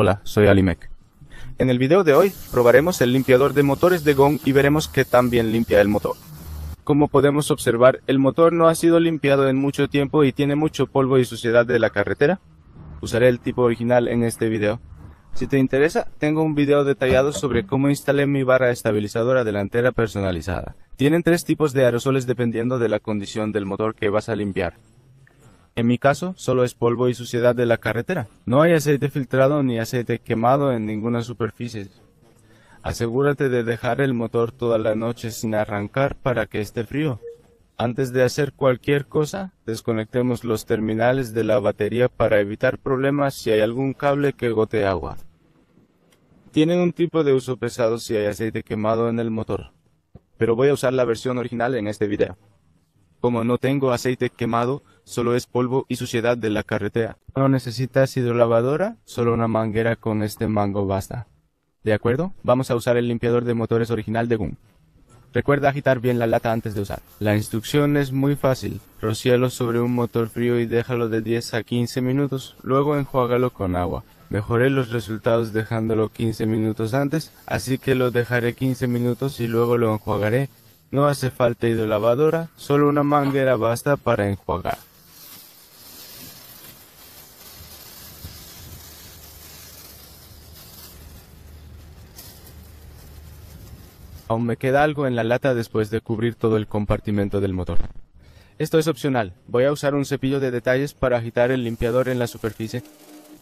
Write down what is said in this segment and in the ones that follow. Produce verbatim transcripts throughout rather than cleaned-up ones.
Hola, soy Alimec. En el video de hoy, probaremos el limpiador de motores de Gunk y veremos que tan bien limpia el motor. Como podemos observar, el motor no ha sido limpiado en mucho tiempo y tiene mucho polvo y suciedad de la carretera. Usaré el tipo original en este video. Si te interesa, tengo un video detallado sobre cómo instalé mi barra estabilizadora delantera personalizada. Tienen tres tipos de aerosoles dependiendo de la condición del motor que vas a limpiar. En mi caso, solo es polvo y suciedad de la carretera. No hay aceite filtrado ni aceite quemado en ninguna superficie. Asegúrate de dejar el motor toda la noche sin arrancar para que esté frío. Antes de hacer cualquier cosa, desconectemos los terminales de la batería para evitar problemas si hay algún cable que gote agua. Tienen un tipo de uso pesado si hay aceite quemado en el motor, pero voy a usar la versión original en este video. Como no tengo aceite quemado, solo es polvo y suciedad de la carretera. No necesitas hidrolavadora, solo una manguera con este mango basta. ¿De acuerdo? Vamos a usar el limpiador de motores original de Gunk. Recuerda agitar bien la lata antes de usar. La instrucción es muy fácil. Rocíalo sobre un motor frío y déjalo de diez a quince minutos, luego enjuágalo con agua. Mejoré los resultados dejándolo quince minutos antes, así que lo dejaré quince minutos y luego lo enjuagaré. No hace falta hidrolavadora, solo una manguera basta para enjuagar. Aún me queda algo en la lata después de cubrir todo el compartimento del motor. Esto es opcional, voy a usar un cepillo de detalles para agitar el limpiador en la superficie.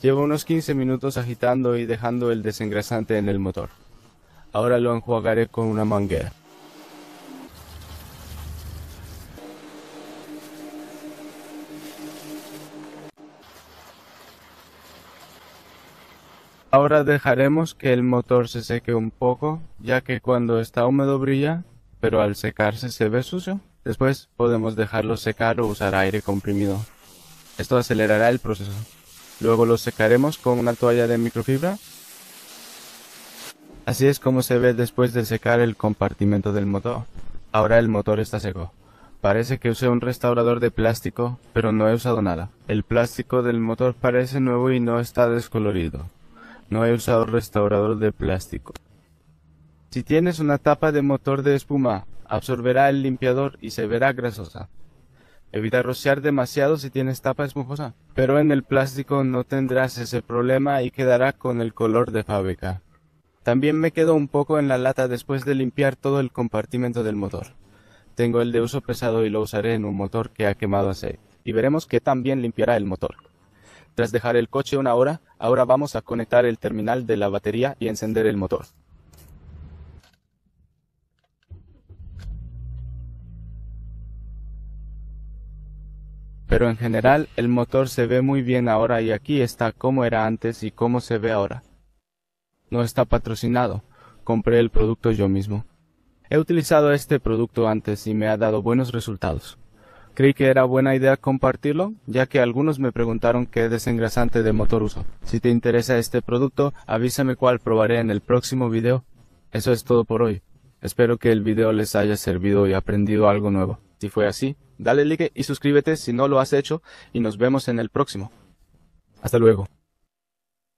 Llevo unos quince minutos agitando y dejando el desengrasante en el motor. Ahora lo enjuagaré con una manguera. Ahora dejaremos que el motor se seque un poco, ya que cuando está húmedo brilla, pero al secarse se ve sucio. Después podemos dejarlo secar o usar aire comprimido. Esto acelerará el proceso. Luego lo secaremos con una toalla de microfibra. Así es como se ve después de secar el compartimento del motor. Ahora el motor está seco. Parece que usé un restaurador de plástico, pero no he usado nada. El plástico del motor parece nuevo y no está descolorido. No he usado restaurador de plástico. Si tienes una tapa de motor de espuma, absorberá el limpiador y se verá grasosa. Evita rociar demasiado si tienes tapa esponjosa, pero en el plástico no tendrás ese problema y quedará con el color de fábrica. También me quedó un poco en la lata después de limpiar todo el compartimento del motor. Tengo el de uso pesado y lo usaré en un motor que ha quemado aceite, y veremos qué tan bien limpiará el motor. Tras dejar el coche una hora, ahora vamos a conectar el terminal de la batería y encender el motor. Pero en general, el motor se ve muy bien ahora y aquí está como era antes y cómo se ve ahora. No está patrocinado, compré el producto yo mismo. He utilizado este producto antes y me ha dado buenos resultados. Creí que era buena idea compartirlo, ya que algunos me preguntaron qué desengrasante de motor uso. Si te interesa este producto, avísame cuál probaré en el próximo video. Eso es todo por hoy. Espero que el video les haya servido y aprendido algo nuevo. Si fue así, dale like y suscríbete si no lo has hecho, y nos vemos en el próximo. Hasta luego.